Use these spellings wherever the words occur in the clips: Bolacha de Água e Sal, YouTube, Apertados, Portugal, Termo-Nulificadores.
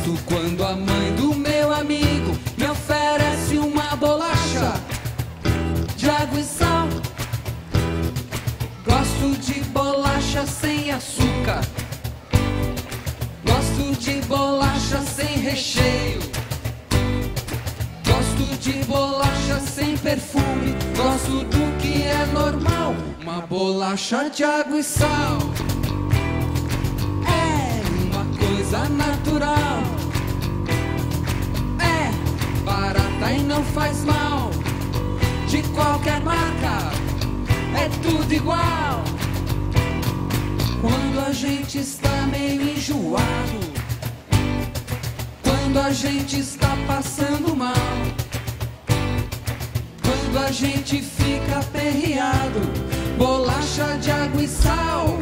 gosto quando a mãe do meu amigo me oferece uma bolacha de água e sal. Gosto de bolacha sem açúcar, gosto de bolacha sem recheio, gosto de bolacha sem perfume, gosto do que é normal, uma bolacha de água e sal. Natural, é barata e não faz mal, de qualquer marca, é tudo igual. Quando a gente está meio enjoado, quando a gente está passando mal, quando a gente fica aperreado, bolacha de água e sal.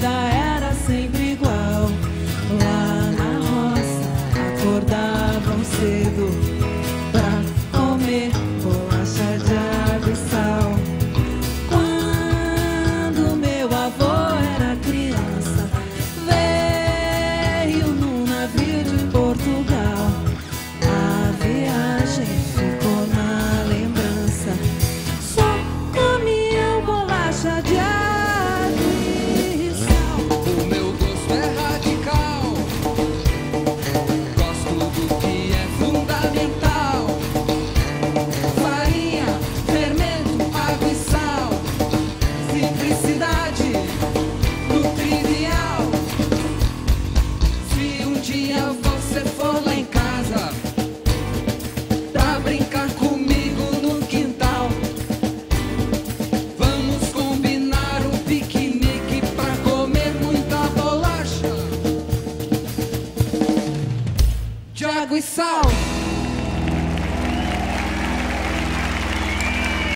Era sempre igual. Lá na roça acordavam cedo pra comer bolacha de água e sal. Quando meu avô era criança, veio num navio de Portugal. A viagem ficou na lembrança. Só comia bolacha de água. Água e sal.